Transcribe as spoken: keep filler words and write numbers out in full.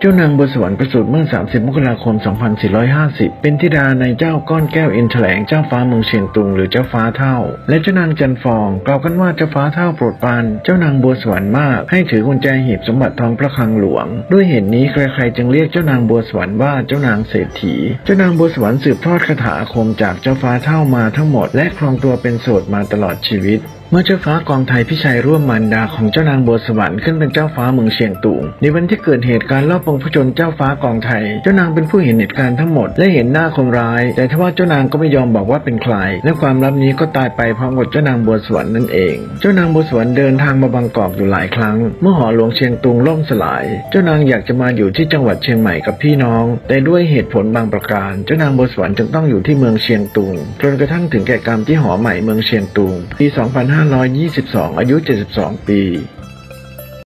เจ้านางบัวสวรรค์ประสูติเมื่อสามสิบมกราคมสองพันสี่ร้อยห้าสิบเป็นธิดาในเจ้าก้อนแก้วอินแถลงเจ้าฟ้าเมืองเชียงตุงหรือเจ้าฟ้าเท่าและเจ้านางจันฟองกล่าวกันว่าเจ้าฟ้าเท่าโปรดปรานเจ้านางบัวสวรรค์มากให้ถือกุญแจหีบสมบัติทองพระคลังหลวงด้วยเหตุนี้ใครๆจึงเรียกเจ้านางบัวสวรรค์ว่าเจ้านางเศรษฐีเจ้านางบัวสวรรค์สืบทอดคาถาอาคมจากเจ้าฟ้าเท่ามาทั้งหมดและครองตัวเป็นโสดมาตลอดชีวิตเมื่อเจ้าฟ้ากองไทยพิชัยร่วมมารดาของเจ้านางบัวสวรรค์ขึ้นเป็นเจ้าฟ้าเมืองเชียงตุงในวันที่เกิดเหตุการณ์ลอบปองผจญเจ้าฟ้ากองไทยเจ้านางเป็นผู้เห็นเหตุการณ์ทั้งหมดและเห็นหน้าคนร้ายแต่ทว่าเจ้านางก็ไม่ยอมบอกว่าเป็นใครและความลับนี้ก็ตายไปพร้อมกับเจ้านางบัวสวรรค์นั่นเองเจ้านางบัวสวรรค์เดินทางมาบางกอกอยู่หลายครั้งเมื่อหอหลวงเชียงตุงล่มสลายเจ้านางอยากจะมาอยู่ที่จังหวัดเชียงใหม่กับพี่น้องแต่ด้วยเหตุผลบางประการเจ้านางบัวสวรรค์จึงต้องอยู่ที่เมืองเชียงตุงจนกระทั่งถึงแก่กรรมที่หอใหม่เมืองเชียงตุงปี สองพันห้าร้อยยี่สิบสอง อายุ เจ็ดสิบสอง ปี